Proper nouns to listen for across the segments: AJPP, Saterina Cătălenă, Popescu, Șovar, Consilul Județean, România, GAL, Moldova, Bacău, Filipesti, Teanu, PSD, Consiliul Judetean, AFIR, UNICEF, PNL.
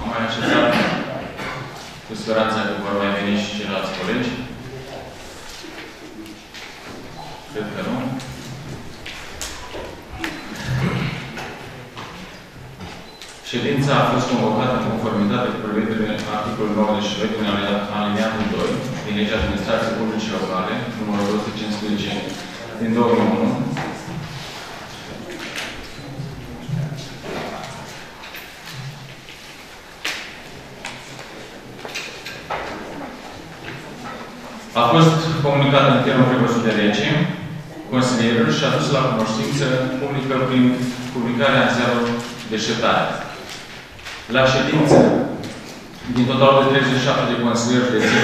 am mai așezat cu speranța că vor mai veni și ceilalți colegi. Cred că nu. Ședința a fost convocată în conformitate cu prevederile articolului 92 din alineatul 2 din legea administrației publice locale, numărul 215 din 2001. A fost comunicată în termenul prevăzut de lege consilierilor și a dus la cunoștință publică prin publicarea în ziarul deșertare. La ședință, din totalul de 37 de consilieri de zi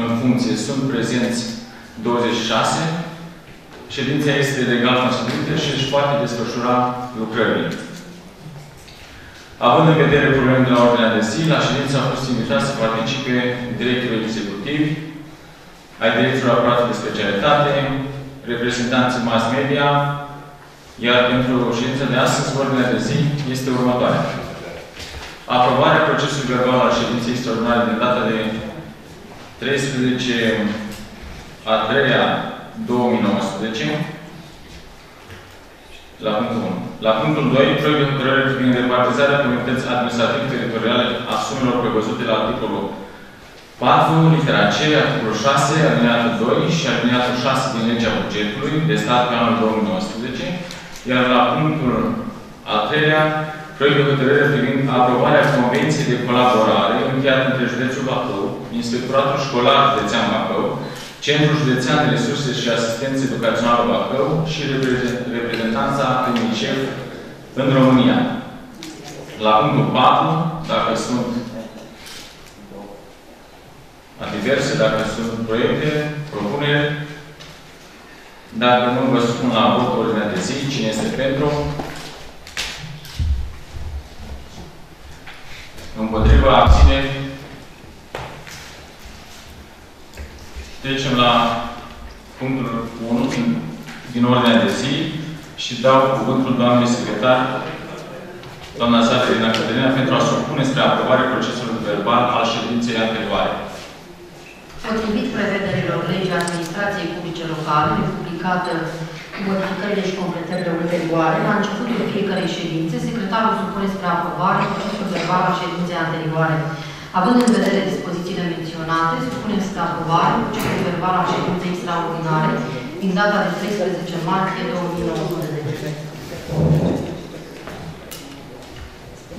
în funcție, sunt prezenți 26. Ședința este legal constituită și își poate desfășura lucrările. Având în vedere problemele de la ordinea de zi, la ședință a fost invitat să participe directorii executivi, ai directorului aparatului de specialitate, reprezentanții mass media, iar pentru ședința de astăzi, ordinea de zi este următoarea. Aprobarea procesului verbal al ședinței extraordinare din data de 13/3/2019, la punctul 1. La punctul 2, proiect de hotărâre privind repartizarea comunității administrativ-teritoriale a sumelor prevăzute la articolul 4, litera C, articolul 6, alineatul 2 și alineatul 6 din legea bugetului de stat pe anul 2019, iar la punctul al 3-lea, proiect de hotărâre privind aprobarea convenției de colaborare încheiată între Județul Bacău, Inspectoratul Școlar Județean Bacău, Centrul Județean de Resurse și Asistență Educațională Bacău și reprezentanța UNICEF în România. La punctul 4, dacă sunt diverse, dacă sunt proiecte, propuneri. Dacă nu, vă spun la vot ordinea de zi. Cine este pentru? Împotriva, abțineri. Trecem la punctul 1 din ordinea de zi și dau cuvântul doamnei secretar, doamna Saterina Cătălenă, pentru a supune spre aprobare procesului verbal al ședinței anterioare. Potrivit prevederilor legii administrației publice locale, publicată cu modificările și completările ulterioare, la începutul fiecărei ședințe, secretarul supune spre aprobare procesul verbal al ședinței anterioare. Având în vedere dispozițiile menționate, supunem spre aprobare procesul verbal al ședinței extraordinare din data de 13 martie 2019.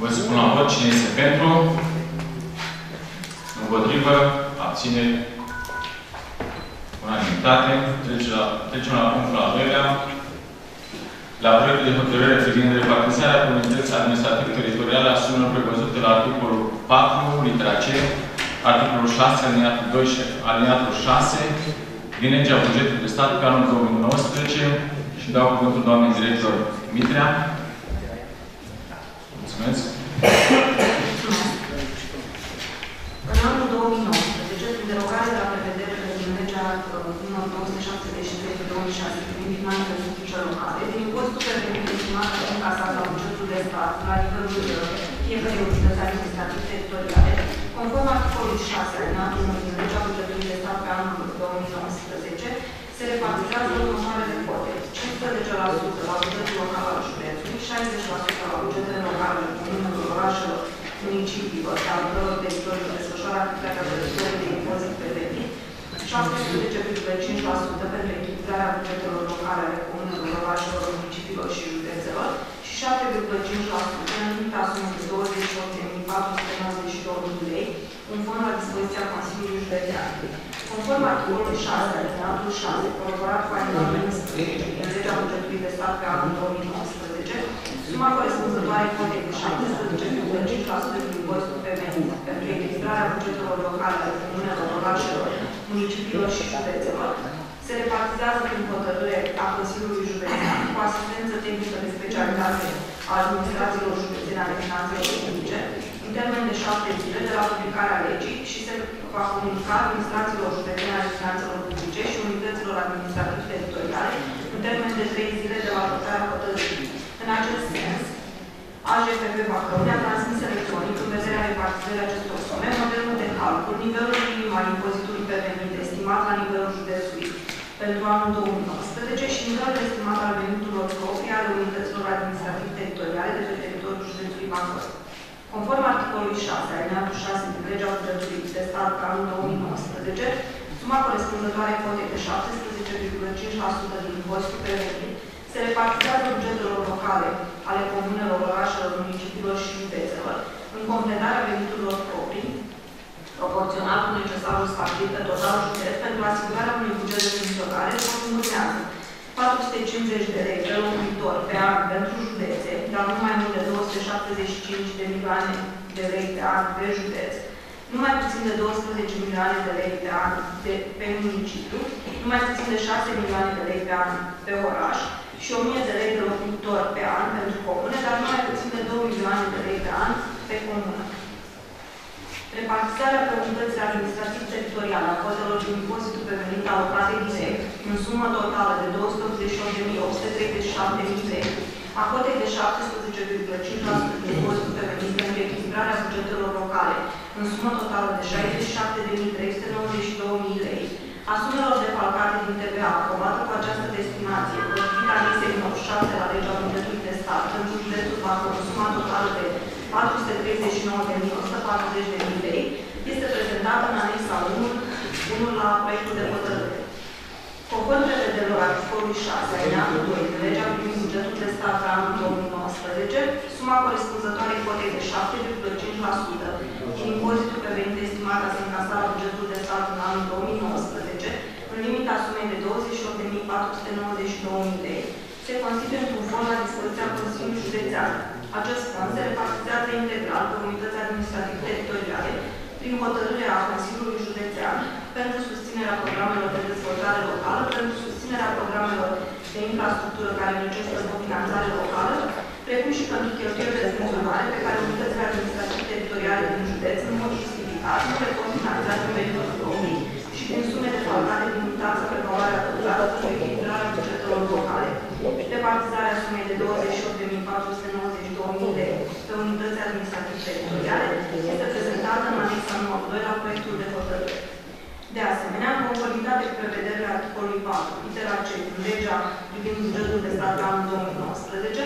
Vă spun la vot cine este pentru, împotrivă, abțineri. Unanimitate. Trecem la punctul al doilea. La proiectul de hotărâre privind repartizarea comunității administrativ-teritoriale a sumelor prevăzute la articolul 4, litera C, articolul 6, alineatul 2 și alineatul 6, din legea bugetului de stat pe anul 2019 și dau cuvântul doamnei director Mitrea. Mulțumesc. În anul 2019, prin derogare la prevederile din legea nr. 973/2006 privind finanțele publice locale, din impozitul pe venit estimat încasat la bugetul de stat la nivelul fiecărei unități administrativ-teritoriale, conform articolului 6 din legea bugetului de stat pe anul 2019, se repartizează în următoare de cote: 15% la bugetul local al județului, 60% la bugetele locale comunelor, orașelor, municipiilor, al căror teritorii desfășoară activitatea de resurse de impozit pe venit, 16,5% pentru echilibrarea bugetelor locale ale comunelor, orașelor, municipiilor și județelor și 7,5% în limita sumă de 28.492 lei, un fond la dispoziția Consiliului Județean. Conform articolului 6, alineatul 6, colaborat cu alineatul 11 în legea bugetului de stat pe anul 2019, suma corespunzătoare cotei cu 17,5% din impozitul pe venit pentru echilibrarea bugetelor locale ale comunelor, orașelor, municipiilor și județelor se repartizează prin hotărâre a Consiliului Județean cu asistență tehnică de specialitate a administrațiilor județene ale finanțelor publice în termen de 7 zile de la publicarea legii și se va comunica administrațiilor județene ale finanțelor publice și unităților administrativ-teritoriale în termen de 3 zile de la adoptarea hotărârii. În acest sens, a AJPP Bacău ne-a transmis electronic în vederea repartizării acestor sume, modelul de calcul, nivelul minim al impozitului pe venit estimat la nivelul județului pentru anul 2019 și nivelul estimat al veniturilor proprii ale unităților administrativ-teritoriale de pe teritoriul județului Bacău. Conform articolului 6, alineatul 6 din legea bugetului de stat pe anul 2019, suma corespunzătoare cotei de 17,5% din impozitul pe venit se repartizează bugetelor locale ale comunelor, orașelor, municipiilor și județelor, în completarea veniturilor proprii, proporțional cu necesarul stabilit pe totalul județ pentru asigurarea unui buget de funcționare, cum urmează 450 de lei pe locuitor pe an pentru județe, dar nu mai mult de 275 de milioane de lei pe an pe județ, nu mai puțin de 12 milioane de lei pe an pe municipiu, nu mai puțin de 6 milioane de lei pe an pe oraș și 1000 de lei de locuitor pe an pentru comune, dar nu mai puțin de 2 milioane de lei pe an pe comună. Repartizarea pe unitățile administrativ-teritoriale a cotelor din impozitul pe venit alocate direct, în sumă totală de 288.837 lei, a cotei de 17,5% din impozitul pe venit pentru echilibrarea bugetelor locale, în sumă totală de 67.392 lei, a sumelor defalcate din TVA acordată cu această destinație, potrivit anexei 97 la legea bugetului de stat, pentru județul Bacău, în suma totală de 439.140 lei, este prezentată în anexa 1 la proiectul de hotărâre. Conform prevederilor articolului 6, alineatul 2 din legea privind bugetul de stat la anul 2019, suma corespunzătoare cotei de 7,5% din impozitul pe venit estimat a se încasa la bugetul de stat în anul 2019, în limita sumei de 28.492 lei, se constituie într-un fond la dispoziția Consiliului Județean. Acest fond se repartizează integral pe unități administrativ-teritoriale prin hotărârea Consiliului Județean pentru susținerea programelor de dezvoltare locală, pentru susținerea programelor de infrastructură care necesită o finanțare locală, precum și pentru cheltuielile de funcționare pe care unitățile administrativ-teritoriale din județ, în mod justificat, nu le pot finanța din venitul proprii și din sume de faltate din unitatea pe valoarea totală pentru echilibrarea bugetelor locale, repartizarea sumei de 28.492 de lei pe unități administrativ-teritoriale este prezentată în anexa numărul 2 la proiectul de hotărâre. De asemenea, în conformitate cu prevederile articolului 4, litera C, în legea privind bugetul de stat la anul 2019,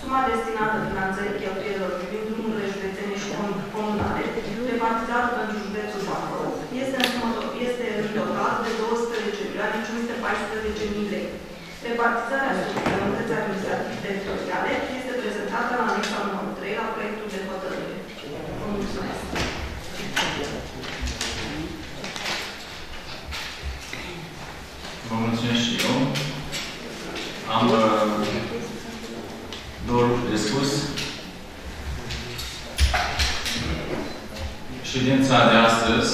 suma destinată finanțării cheltuielor privind drumurile județene și comunale, repartizată pentru județul Bacău, este în total de 12.514.000 lei. Repartizarea sumei de unități administrativ-teritoriale este prezentată la anexa numărul 3 la proiectul de hotărâre. Vă mulțumesc! Vă mulțumesc și eu. Am două lucruri de spus. Ședința de astăzi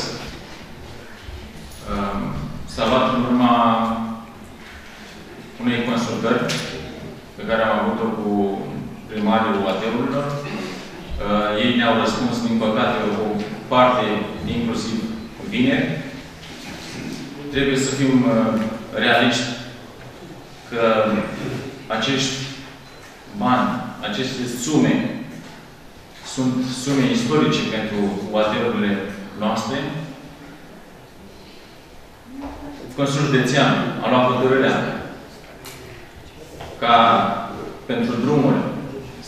s-a luat în urma unei consultări pe care am avut-o cu primarii Oatelurilor. Ei ne-au răspuns, din păcate, o parte, inclusiv bine. Trebuie să fim realiști că acești bani, aceste sume, sunt sume istorice pentru Oatelurile noastre. Consiliul Județean a luat hotărârea ca pentru drumuri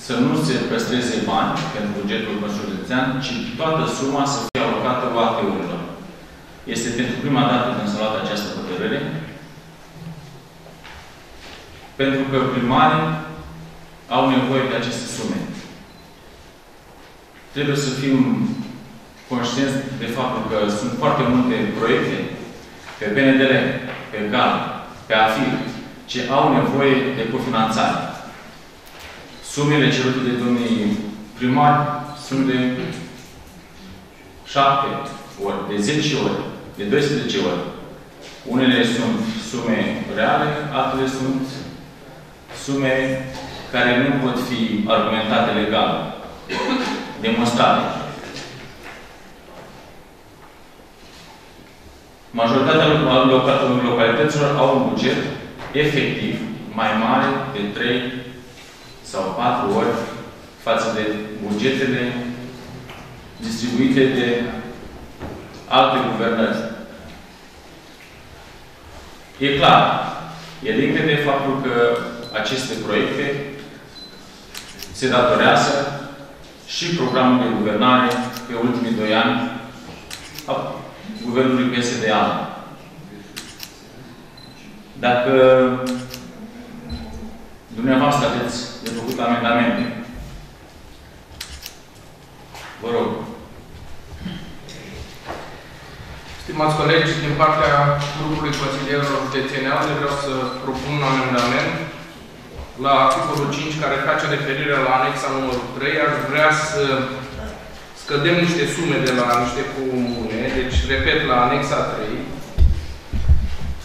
să nu se păstreze bani pentru bugetul Consiliului Județean, ci toată suma să fie alocată Oatelurilor. Este pentru prima dată când s-a luat această hotărâre, pentru că primarii au nevoie de aceste sume. Trebuie să fim conștienți de faptul că sunt foarte multe proiecte pe PNL, pe GAL, pe AFIR, ce au nevoie de cofinanțare. Sumele cerute de domnii primari sunt de 7 ori, de 10 ori, de 12 ori. Unele sunt sume reale, altele sunt sume care nu pot fi argumentate legal, demonstrate. Majoritatea localităților au un buget efectiv mai mare de 3 sau 4 ori față de bugetele distribuite de alte guvernări. E clar, e limpede de faptul că aceste proiecte se datorează și programul de guvernare pe ultimii 2 ani a guvernului PSD-AL. Dacă dumneavoastră aveți de făcut amendamente, vă rog. Stimați colegi, din partea grupului consilierilor județeneale, vreau să propun un amendament la articolul 5, care face referire la anexa numărul 3. Aș vrea să scădem niște sume de la niște comune, deci, repet, la anexa 3.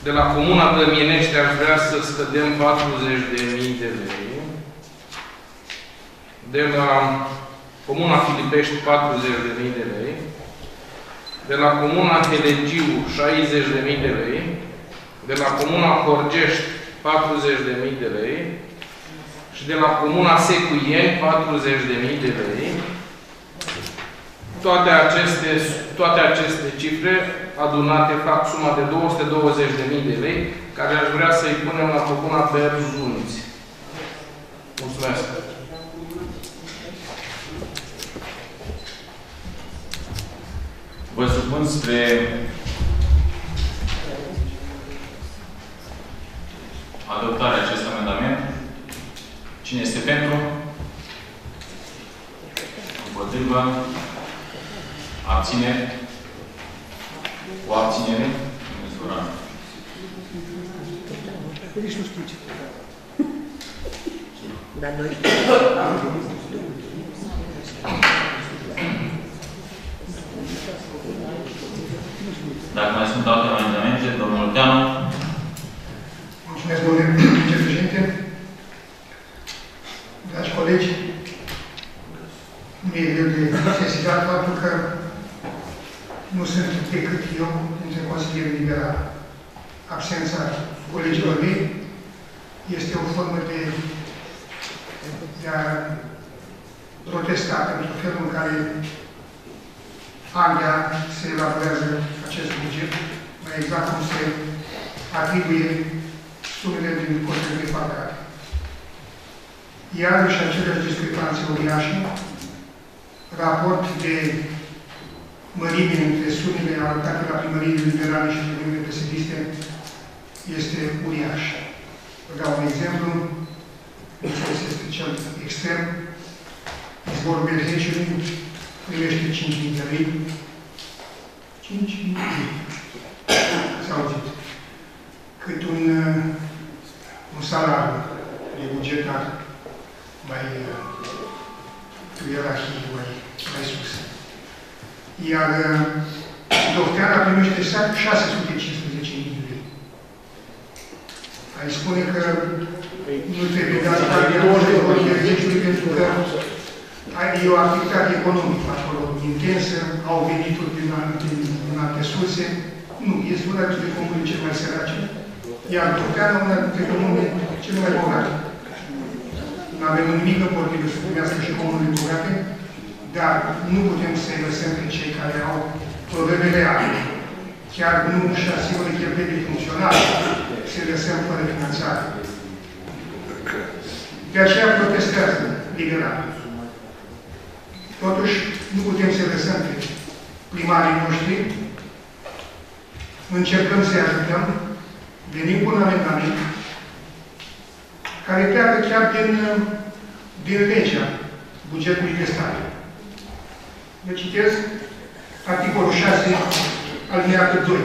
De la Comuna Plămienești aș vrea să scădem 40.000 de lei. De la Comuna Filipești 40.000 de lei. De la Comuna Telegiu 60.000 de lei. De la Comuna Horgești 40.000 de lei. Și de la Comuna Secuieni 40.000 de lei. Toate aceste cifre adunate fac suma de 220.000 de lei, care aș vrea să-i punem la Comuna Berzunți. Mulțumesc! Vă supun spre adoptarea acestui amendament. Cine este pentru? Împotrivă? Abținere? O abținere? Măsurare. Nici nu știu ce. Dar noi... Dacă mai sunt alte amendamente, domnul Teanu. Mulțumesc, domnule președinte. Dragi colegi, nu e greu de sesizat faptul că nu sunt decât eu, dintre consilierii liberali. Absența colegilor mei este o formă de a protesta pentru felul în care an de an se elaborează acest buget, mai exact cum se atribuie sumele din costurile pagate. Iarăși aceleași discrepanțe uriașe, raport de mărime între sumele alocate la primăriile liberale și primăriile pesediste este uriaș. Vă dau un exemplu, acesta este cel extrem, Izvorul Berheciului primește 5.000 de lei. 5.000 s-au zis. Cât un salariu de bugetar mai ierarhii, mai sus. Iar Ortean primește 615.000 de lei. Ai spune că nu trebuie dat Berheciului pentru că e o activitate economică acolo, intensă, au venituri din alte surse. Nu, este una dintre comunii cele mai sărace, iar Ortean una dintre comunii cele mai bogate. Nu avem nimic împotrivă să primească și comunii bogate, dar nu putem să-i lăsăm pe cei care au probleme reale. Chiar nu își asigură cheltuielile funcționale, să-i lăsăm fără finanțare. De aceea protestează liberalii. Totuși, nu putem să lăsăm pe primarii noștri, încercăm să-i ajutăm, venim cu un amendament care pleacă chiar din legea bugetului de stat. Vă citesc articolul 6, alineatul 2.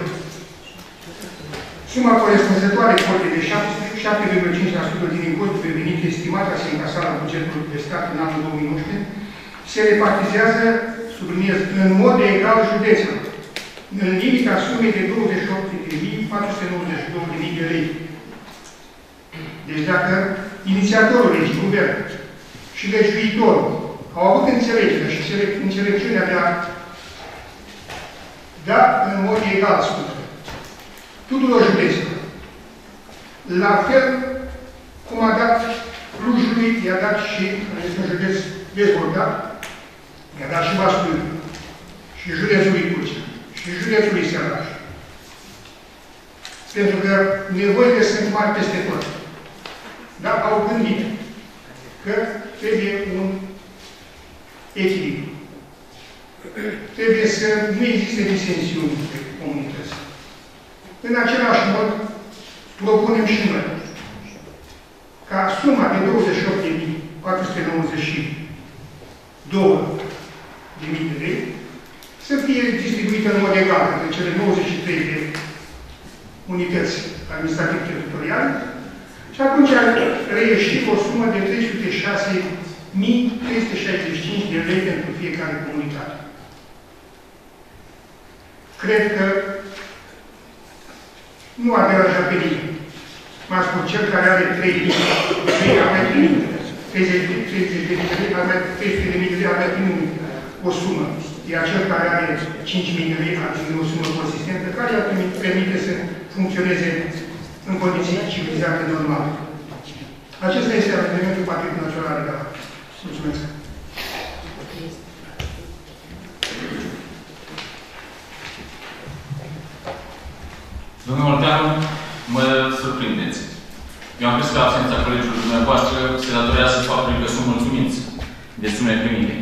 Suma corespunzătoare cotei de 7,5% din impozitul pe venit estimat a se încasa la bugetul de stat în anul 2019 se repartizează, subliniez, în mod egal județelor, în limita sumei de 28.492 de lei. Deci dacă inițiatorul legii, guvernul și legiuitorul au avut înțelegerea și înțelepciunea de a da în mod egal sumele tuturor județelor, la fel cum a dat Clujului, i-a dat și în acest județ vezi Ortean, era și Vaslui, și județul Iucea, și județul Seraș. Pentru că nevoile sunt mari peste tot. Dar au gândit că trebuie un echilibru. Trebuie să nu existe disensiuni pe comunități. În același mod, propunem și noi ca suma de 28.492.000 de lei să fie distribuită în mod egal între cele 93 de unități administrativ-teritoriale și atunci ar reieși o sumă de 306.365 de lei pentru fiecare comunitate. Cred că nu a derajat pe nimeni. M-a spus cel care are 300.000 de lei, avea primit o sumă. Iar cel care are 5.000 de lei, a primit o sumă consistentă, care i-a permite să funcționeze în condiții civilizate normale. Acesta este argumentul Partidului Național Liberal. Mulțumesc! Domnul Ortean, mă surprindeți. Eu am crezut că absența colegilor dumneavoastră se datorează faptului că sunt mulțumiți de sume primite.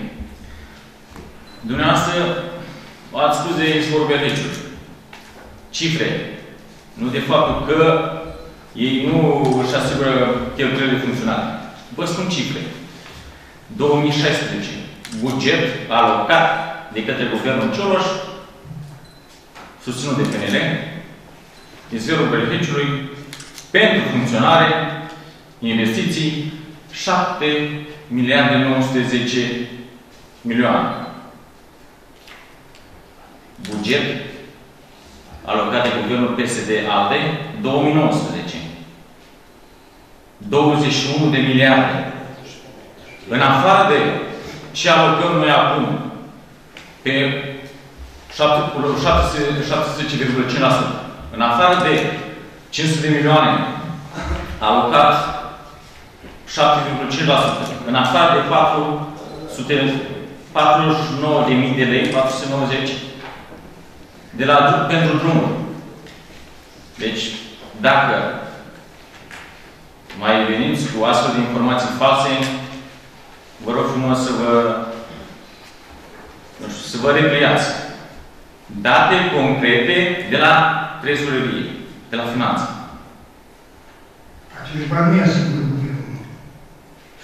Dumneavoastră ați spus de șvorbeliciuri, cifre, nu de faptul că ei nu își asigură cheltuielile funcționale. Vă spun cifre. 2016, buget alocat de către Guvernul Cioloș, susținut de PNL, din sferul beneficiului, pentru funcționare, investiții, 7.910 milioane. Buget alocat de Guvernul PSD-ALDE, 2019. 21 de miliarde. În afară de ce alocăm noi acum pe 17,5%, în afară de 500 de milioane alocat 7,5%, în afară de 449.000 de lei, 490 de la pentru drumuri. Deci, dacă mai veniți cu astfel de informații false, vă rog frumos să vă, nu știu, să vă repliați. Date concrete de la trezorerie, de la finanță. Acești bani nu-i asigură Guvernul.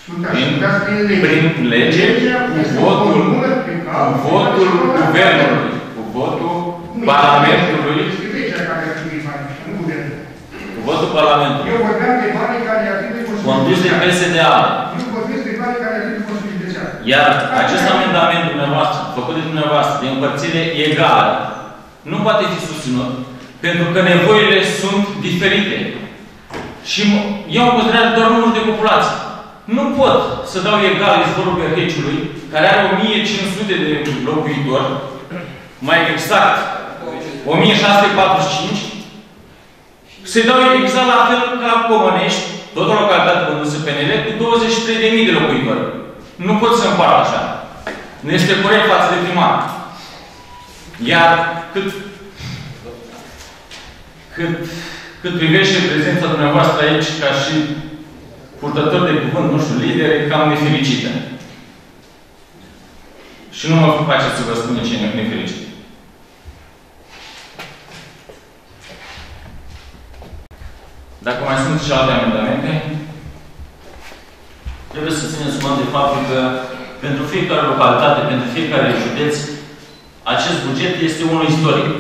Sunt așteptați prin lege, cu votul Guvernului, cu votul Parlamentului. Este legea care a primit bani, nu Guvernul. Cu votul Parlamentului. Eu vorbeam de bani care i-a primit Consiliul Județean. Condus de PSD-A. Nu vorbesc de bani care i-a primit Consiliul Județean. Iar acest amendament dumneavoastră, făcut de dumneavoastră, de împărțire egală, nu poate fi susținut, pentru că nevoile sunt diferite. Și eu am considerat doar numărul de populație. Nu pot să dau egal izvorul Berheciului, care are 1.500 de locuitori, mai exact 1.645, să-i dau exact la fel ca la Comănești, tot o localitate condusă PNL, cu 23.000 de locuitori. Nu pot să împart așa. Nu este corect față de primar. Iar cât privește prezența dumneavoastră aici ca și purtător de cuvânt, nu știu, lider, e cam nefericită. Și nu mă faceți să vă spune ce e nefericit. Dacă mai sunt și alte amendamente, trebuie să țineți cont de faptul că pentru fiecare localitate, pentru fiecare județ, acest buget este unul istoric.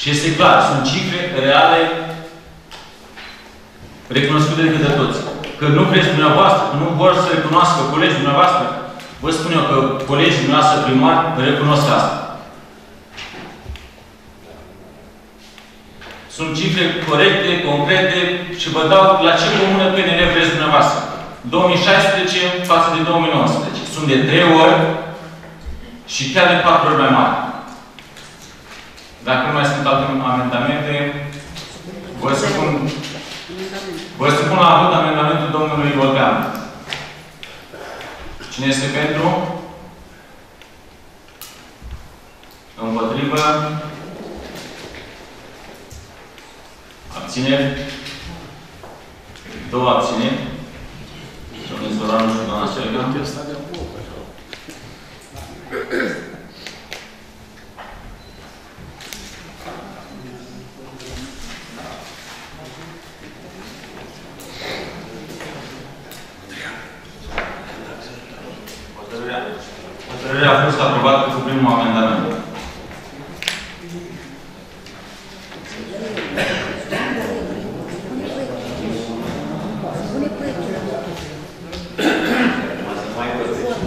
Și este clar, sunt cifre reale recunoscute de către toți. Că nu vreți dumneavoastră, că nu vor să recunoască colegii dumneavoastră, vă spun eu că colegii dumneavoastră primari recunosc asta. Sunt cifre corecte, concrete și vă dau la ce comună PNL vreți dumneavoastră. 2016 față de 2019. Sunt de 3 ori și chiar de 4 ori mai mari. Dacă nu mai sunt alte amendamente, vă supun la vot amendamentul domnului Ortean. Cine este pentru? Împotrivă? Abțineri? Două abțineri. Domnul Zoranu și doamna Sergă. Hotărârea a fost aprobată cu primul amendament.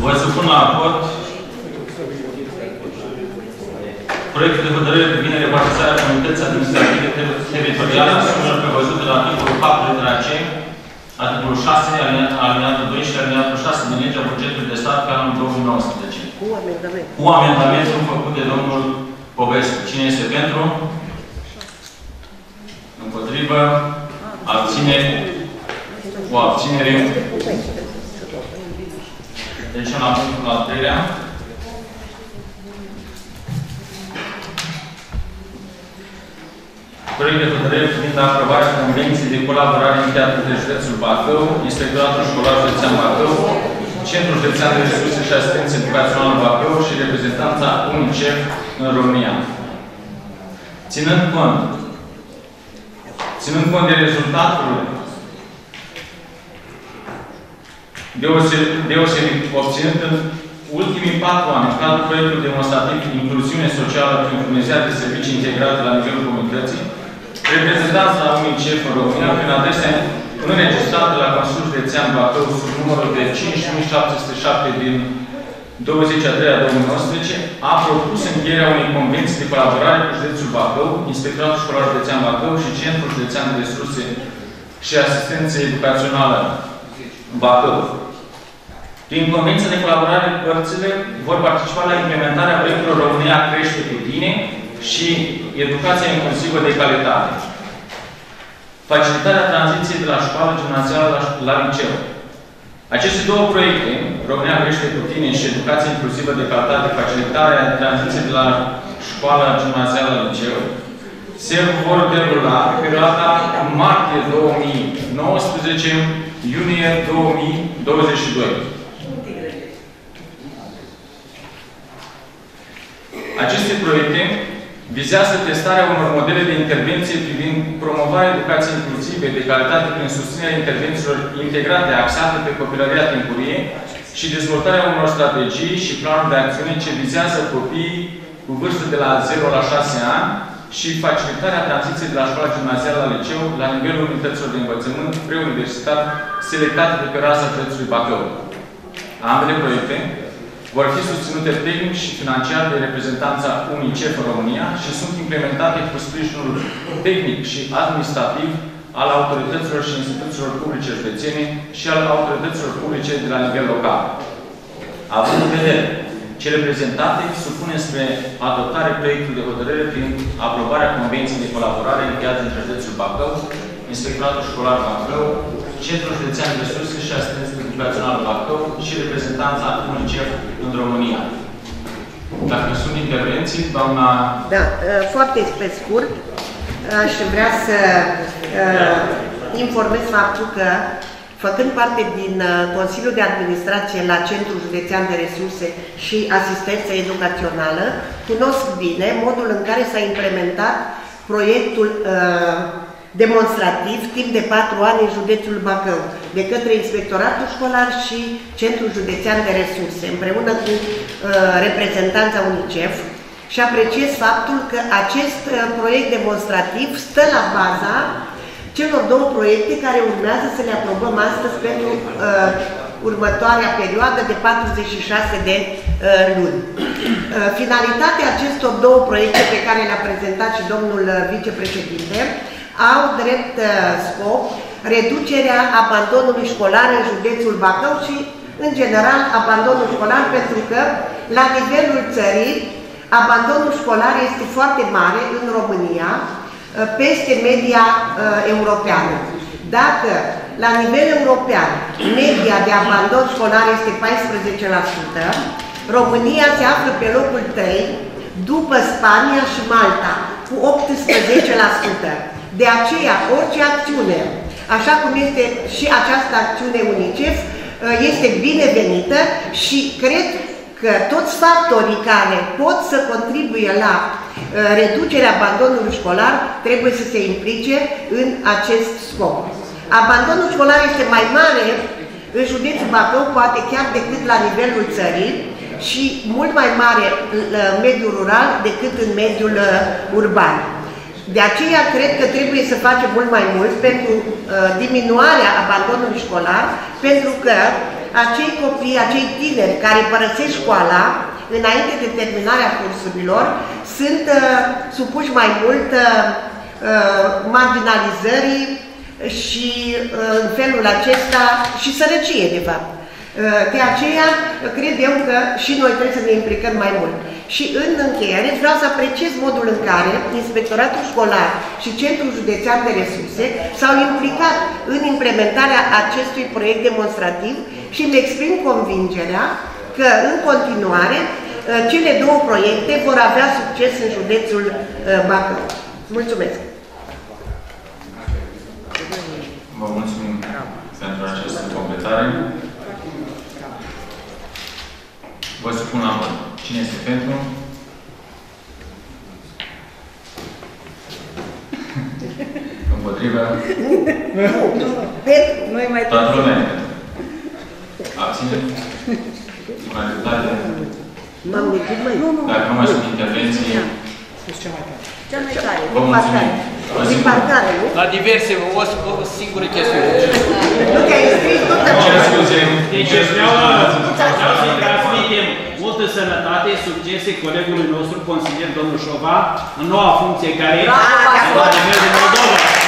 Vă supun la vot proiectul de hotărâre privind repartizarea comunității administrative teritoriale a sumelor prevăzute la articolul 4 de la C, articolul 6, alineatul 2 și alineatul 6 din legea bugetului de stat pe anul 2019. Cu amendamentul făcut de domnul Popescu. Cine este pentru? Împotrivă? Abțineri? Cu abținere? Trecem la punctul al treilea. Proiect de hotărâre privind aprobarea Convenției de colaborare încheiată de Județul Bacău, Inspectoratul Școlar Județean Bacău, Centrul Județean de Resurse și Asistență Educațională Bacău și reprezentanța UNICEF în România. Ținând cont de rezultatul deosebit obținut în ultimii 4 ani, în cadrul proiectului demonstrativ Incluziune Socială prin furnizarea de servicii integrate la nivelul comunității, reprezentanța la UNICEF în România, prin adrese înregistrate la Consilul Județean Bacău sub numărul de 5707 din 23/2019, a propus încheierea unei convenții de colaborare cu Județul Bacău, Inspectoratul Școlar Județean Bacău și Centrul Județean de Resurse și Asistență Educațională Bacău. Prin convenția de colaborare, părțile vor participa la implementarea proiectelor România Crește cu Tine și Educația Inclusivă de Calitate. Facilitarea tranziției de la școală gimnazială la liceu. Aceste două proiecte, România Crește cu Tine și Educația Inclusivă de Calitate, facilitarea tranziției de la școală gimnazială la liceu, se vor derula pe perioada martie 2019-iunie 2022. Aceste proiecte vizează testarea unor modele de intervenție privind promovarea educației inclusive de calitate prin susținerea intervențiilor integrate axate pe copilăria timpurie și dezvoltarea unor strategii și planuri de acțiune ce vizează copiii cu vârstă de la 0 la 6 ani și facilitarea tranziției de la școala gimnazială la liceu la nivelul unităților de învățământ preuniversitar selectate de pe raza județului Bacău. Ambele proiecte vor fi susținute tehnic și financiar de reprezentanța UNICEF în România și sunt implementate cu sprijinul tehnic și administrativ al autorităților și instituțiilor publice județene și al autorităților publice de la nivel local. Având în vedere cele prezentate, supune spre adoptare proiectul de hotărâre prin aprobarea Convenției de colaborare încheiată între județul Bacău, Inspectoratul Școlar Bacău, Centrul Județean de Resurse și Asistență Educațională Bacău și reprezentanța UNICEF în România. Dacă sunt intervenții, doamna... Da, foarte pe scurt, aș vrea să informez faptul că, făcând parte din Consiliul de Administrație la Centrul Județean de Resurse și Asistență Educațională, cunosc bine modul în care s-a implementat proiectul demonstrativ timp de 4 ani în județul Bacău, de către Inspectoratul Școlar și Centrul Județean de Resurse, împreună cu reprezentanța UNICEF, și apreciez faptul că acest proiect demonstrativ stă la baza celor 2 proiecte care urmează să le aprobăm astăzi pentru următoarea perioadă de 46 de luni. Finalitatea acestor 2 proiecte pe care le-a prezentat și domnul vicepreședinte au drept scop reducerea abandonului școlar în județul Bacău și, în general, abandonul școlar, pentru că, la nivelul țării, abandonul școlar este foarte mare în România, peste media europeană. Dacă La nivel european, media de abandon școlar este 14%. România se află pe locul 3, după Spania și Malta, cu 18%. De aceea, orice acțiune, așa cum este și această acțiune UNICEF, este binevenită și cred că toți factorii care pot să contribuie la reducerea abandonului școlar trebuie să se implice în acest scop. Abandonul școlar este mai mare în județul Bacău, poate chiar decât la nivelul țării, și mult mai mare în mediul rural decât în mediul urban. De aceea, cred că trebuie să facem mult mai mult pentru diminuarea abandonului școlar, pentru că acei copii, acei tineri care părăsesc școala înainte de terminarea cursurilor sunt supuși mai mult marginalizării și în felul acesta și sărăcie, de fapt. De aceea, cred eu că și noi trebuie să ne implicăm mai mult. Și în încheiere, vreau să apreciez modul în care Inspectoratul Școlar și Centrul Județean de Resurse s-au implicat în implementarea acestui proiect demonstrativ și îmi exprim convingerea că, în continuare, cele două proiecte vor avea succes în județul Bacău. Mulțumesc! Vă mulțumim pentru această completare. Vă supun la vot. Cine este pentru? Împotriva? Nu-i mai toată lumea. Abține? Majoritate? Dacă nu mai sunt intervenții... Cea mai tare. Vă mulțumim. La diverse, o singură chestiune. Nu te-ai scris, nu te-ai scris. Deci vreau să-i transmitem multă sănătate, succese colegului nostru, consilier, domnul Șovar, în noua funcție care este la nivel de Moldova.